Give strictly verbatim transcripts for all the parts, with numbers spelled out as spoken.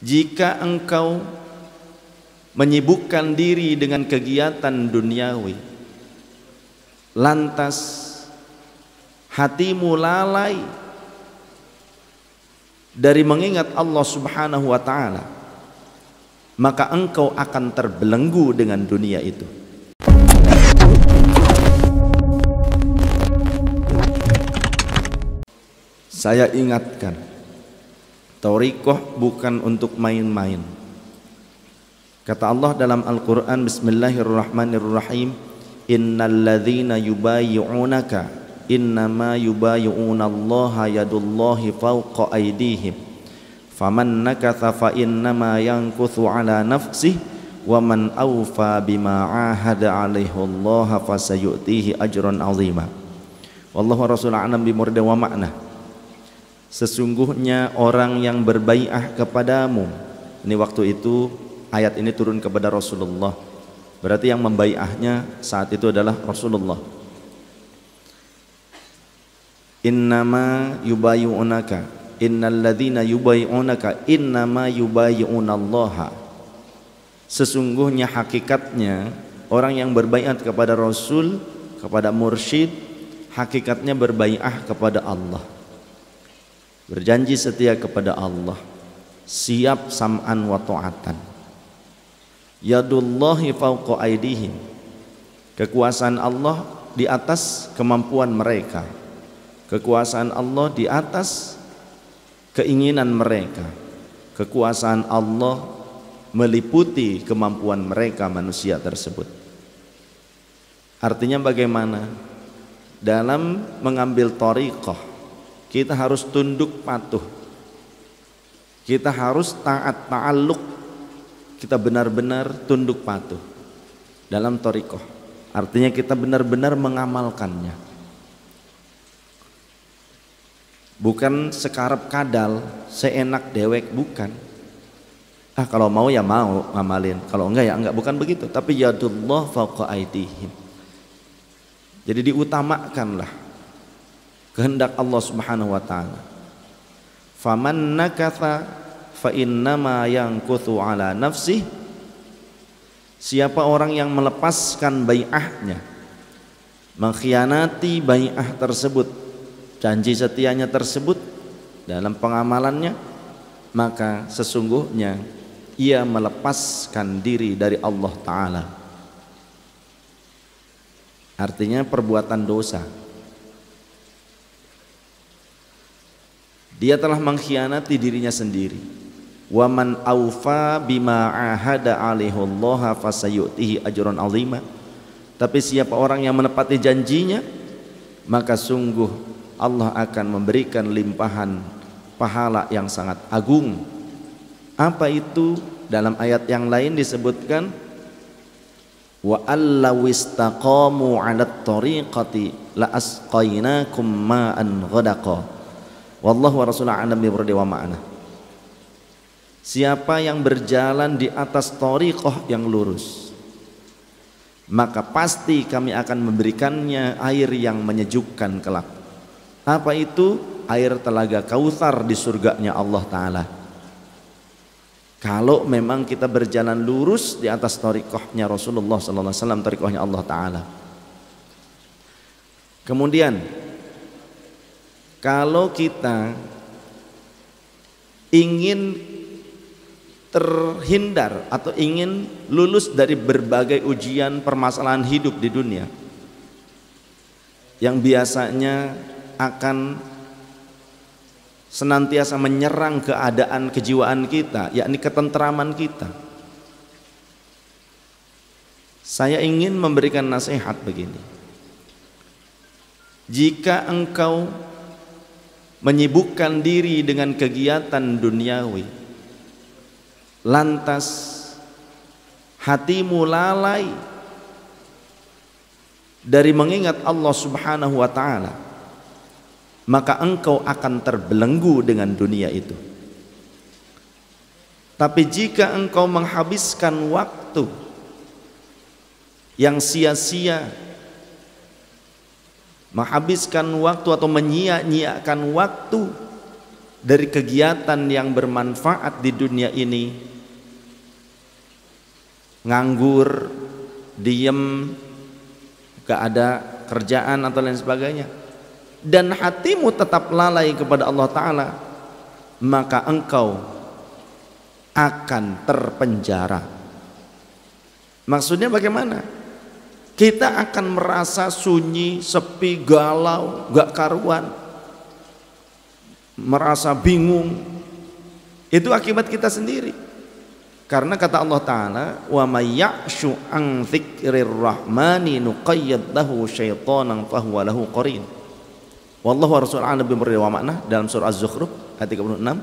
Jika engkau menyibukkan diri dengan kegiatan duniawi, lantas hatimu lalai dari mengingat Allah Subhanahu wa Ta'ala, maka engkau akan terbelenggu dengan dunia itu. Saya ingatkan, tauriqoh bukan untuk main-main. Kata Allah dalam Al-Quran, bismillahirrahmanirrahim, innalladzina yubayi'unaka innama yubayi'unallaha yadullahi fawqa aydihim faman nakatha fa innama yankuthu ala nafsih waman awfa bima ahada alaihullaha fasayu'tihi ajran azimah. Wallahu rasul a'lam bimurda wa ma'na. Sesungguhnya orang yang berbai'ah kepadamu, ini waktu itu ayat ini turun kepada Rasulullah, berarti yang membai'ahnya saat itu adalah Rasulullah. Innama yubayi'unaka innalladzina yubayi'unaka innama yubayi'unallaha. Sesungguhnya hakikatnya orang yang berbai'ah kepada Rasul, kepada mursyid, hakikatnya berbai'ah kepada Allah, berjanji setia kepada Allah, siap sam'an wa ta'atan. Yadullahi fawqa aydihim, kekuasaan Allah di atas kemampuan mereka, kekuasaan Allah di atas keinginan mereka, kekuasaan Allah meliputi kemampuan mereka manusia tersebut. Artinya bagaimana? Dalam mengambil thariqah, kita harus tunduk patuh, kita harus taat ta'alluq, kita benar-benar tunduk patuh dalam thariqah. Artinya kita benar-benar mengamalkannya, bukan sekarep kadal, seenak dewek, bukan. Ah kalau mau ya mau ngamalin, kalau enggak ya enggak, bukan begitu. Tapi yadullah fawqa aydihim, jadi diutamakanlah kehendak Allah Subhanahu wa Ta'ala. Faman nakatha fa innama yankuthu ala nafsih. Siapa orang yang melepaskan bai'ahnya, mengkhianati bai'ah tersebut, janji setianya tersebut dalam pengamalannya, maka sesungguhnya ia melepaskan diri dari Allah Ta'ala. Artinya perbuatan dosa, dia telah mengkhianati dirinya sendiri. Waman awfa bima ahada alaihullaha fasayu'tihi ajran azima. Tapi siapa orang yang menepati janjinya, maka sungguh Allah akan memberikan limpahan pahala yang sangat agung. Apa itu? Dalam ayat yang lain disebutkan, wa allaw istaqamu 'alat tariqati la asqainakum ma'an ghadaqa. Wallahu wa rasuluhu a'lam bi wa ma'na. Siapa yang berjalan di atas thariqah yang lurus, maka pasti kami akan memberikannya air yang menyejukkan kelak. Apa itu? Air telaga Kautsar di surganya Allah Ta'ala. Kalau memang kita berjalan lurus di atas thariqahnya Rasulullah sallallahu alaihi wasallam, thariqahnya Allah Ta'ala. Kemudian kalau kita ingin terhindar atau ingin lulus dari berbagai ujian permasalahan hidup di dunia yang biasanya akan senantiasa menyerang keadaan kejiwaan kita, yakni ketentraman kita, saya ingin memberikan nasihat begini. Jika engkau menyibukkan diri dengan kegiatan duniawi, lantas hatimu lalai dari mengingat Allah Subhanahu wa Ta'ala, maka engkau akan terbelenggu dengan dunia itu. Tapi jika engkau menghabiskan waktu yang sia-sia, menghabiskan waktu atau menyia-nyiakan waktu dari kegiatan yang bermanfaat di dunia ini, nganggur, diem, gak ada kerjaan atau lain sebagainya, dan hatimu tetap lalai kepada Allah Ta'ala, maka engkau akan terpenjara. Maksudnya bagaimana? Kita akan merasa sunyi, sepi, galau, gak karuan, merasa bingung. Itu akibat kita sendiri. Karena kata Allah Ta'ala, wa may ya'shu an dzikrir rahmani nuqayyid lahu syaitonan fahuwa lahu qarin. Wallahu rasul a'lam bimri wa ma'na, dalam surah Az-Zukhruf ayat tiga puluh enam.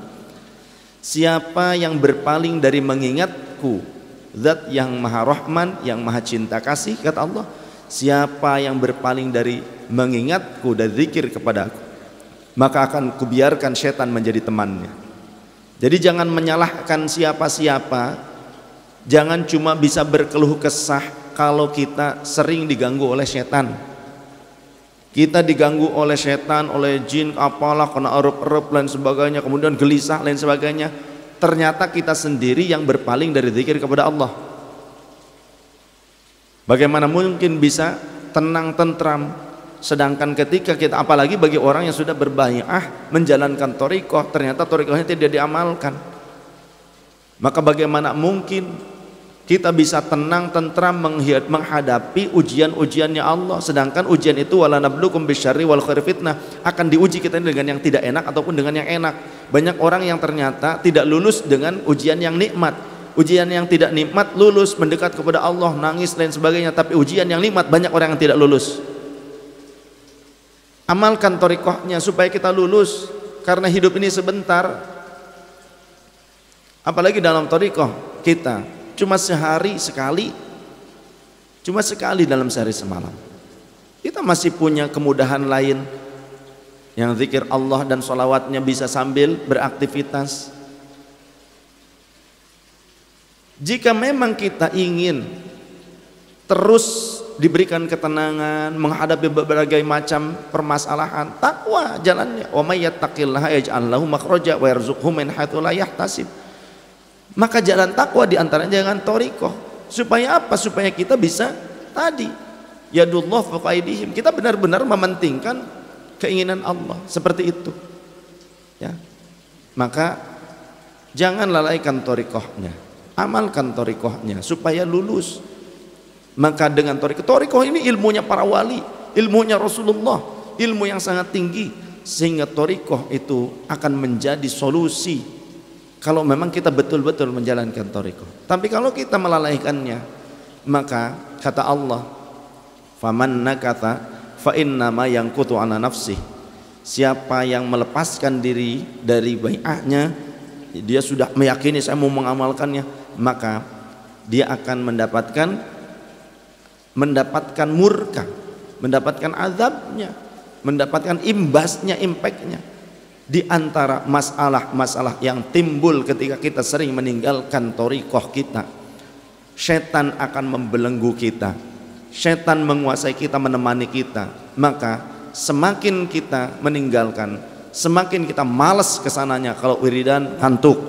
Siapa yang berpaling dari mengingatku, Zat yang maha rahman, yang maha cinta kasih, kata Allah, siapa yang berpaling dari mengingatku dan zikir kepada aku, maka akan kubiarkan setan menjadi temannya. Jadi jangan menyalahkan siapa-siapa, jangan cuma bisa berkeluh kesah kalau kita sering diganggu oleh setan. Kita diganggu oleh setan, oleh jin, apalah, kena erup-erup dan sebagainya, kemudian gelisah dan sebagainya. Ternyata kita sendiri yang berpaling dari zikir kepada Allah. Bagaimana mungkin bisa tenang tentram, sedangkan ketika kita, apalagi bagi orang yang sudah berbai'ah menjalankan thariqah, ternyata thariqahnya tidak diamalkan, maka bagaimana mungkin kita bisa tenang tentram menghadapi ujian-ujiannya Allah, sedangkan ujian itu wala nablukum bisyarri wal khairi fitnah, akan diuji kita dengan yang tidak enak ataupun dengan yang enak. Banyak orang yang ternyata tidak lulus dengan ujian yang nikmat. Ujian yang tidak nikmat lulus, mendekat kepada Allah, nangis dan sebagainya. Tapi ujian yang nikmat banyak orang yang tidak lulus. Amalkan thariqahnya supaya kita lulus, karena hidup ini sebentar. Apalagi dalam thariqah kita cuma sehari sekali, cuma sekali dalam sehari semalam. Kita masih punya kemudahan lain, yang zikir Allah dan sholawatnya bisa sambil beraktivitas. Jika memang kita ingin terus diberikan ketenangan menghadapi berbagai macam permasalahan, takwa jalannya. Wa may yattaqillaha yaj'al lahu makhraja wa yarzuqhu min haitsu la yahtasib. Maka jalan takwa diantaranya dengan thariqah. Supaya apa? Supaya kita bisa tadi, yadullah fawqa aydihim, kita benar-benar mementingkan keinginan Allah, seperti itu ya. Maka jangan lalaikan thariqahnya, amalkan thariqahnya supaya lulus. Maka dengan thariqah, thariqah ini ilmunya para wali, ilmunya Rasulullah, ilmu yang sangat tinggi, sehingga thariqah itu akan menjadi solusi kalau memang kita betul-betul menjalankan thariqah. Tapi kalau kita melalaikannya, maka kata Allah, faman nakatha fa innama yanqutu ala nafsih, siapa yang melepaskan diri dari bai'ahnya, dia sudah meyakini saya mau mengamalkannya, maka dia akan mendapatkan mendapatkan murka, mendapatkan azabnya, mendapatkan imbasnya, impactnya. Di antara masalah-masalah yang timbul ketika kita sering meninggalkan thariqah kita, setan akan membelenggu kita, setan menguasai kita, menemani kita. Maka semakin kita meninggalkan, semakin kita malas kesananya. Kalau wiridan ngantuk,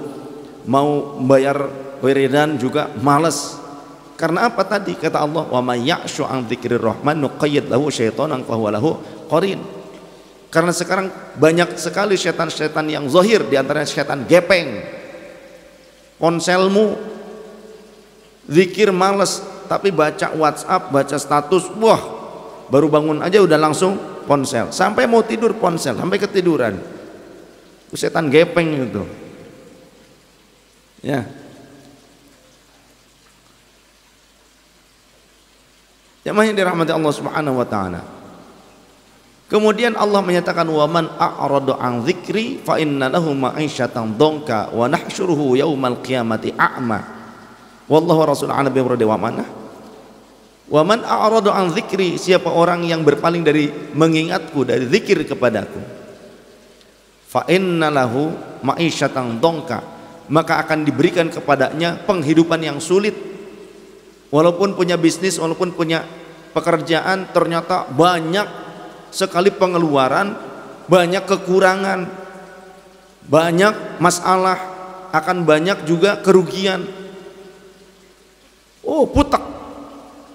mau bayar wiridan juga malas. Karena apa tadi? Kata Allah, wa may ya'shu an dzikrir rahman nuqayyid lahu syaitonan fahuwa lahu qarin. Karena sekarang banyak sekali setan-setan yang zahir, di antaranya setan gepeng. Ponselmu zikir malas, tapi baca WhatsApp, baca status, wah, baru bangun aja udah langsung ponsel, sampai mau tidur ponsel, sampai ketiduran. Setan gepeng itu ya. Jamaah yang dirahmati Allah Subhanahu wa taala. Kemudian Allah menyatakan, wa man a'rada 'an dzikri fa inna lahu ma'isyatan dzanka wa nahsyuruhu yaumal qiyamati a'ma. Wallahu rasul a'lam bimri wa ma'na. Wa man a'rada 'an dzikri, siapa orang yang berpaling dari mengingatku, dari zikir kepadaku, fa inna lahu ma'isyatan dzanka, maka akan diberikan kepadanya penghidupan yang sulit. Walaupun punya bisnis, walaupun punya pekerjaan, ternyata banyak sekali pengeluaran, banyak kekurangan, banyak masalah, akan banyak juga kerugian. Oh, putek,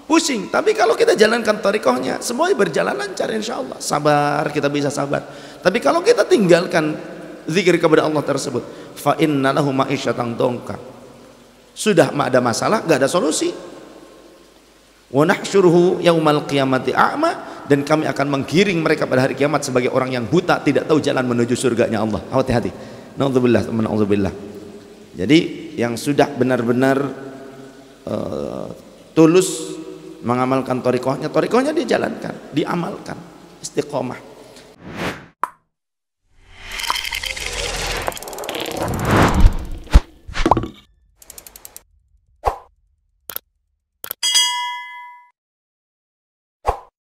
pusing. Tapi kalau kita jalankan thariqahnya, semuanya berjalan lancar insya Allah. Sabar, kita bisa sabar. Tapi kalau kita tinggalkan zikir kepada Allah tersebut, fa inna lahu ma'isyatan dongka, sudah ada masalah, gak ada solusi. Wa nahsyuruhu yaumal qiyamati a'ma, dan kami akan menggiring mereka pada hari kiamat sebagai orang yang buta, tidak tahu jalan menuju surganya Allah. Hati-hati. Nauzubillah, nauzubillah. Jadi yang sudah benar-benar uh, tulus mengamalkan thariqahnya, thariqahnya dijalankan, diamalkan, istiqomah.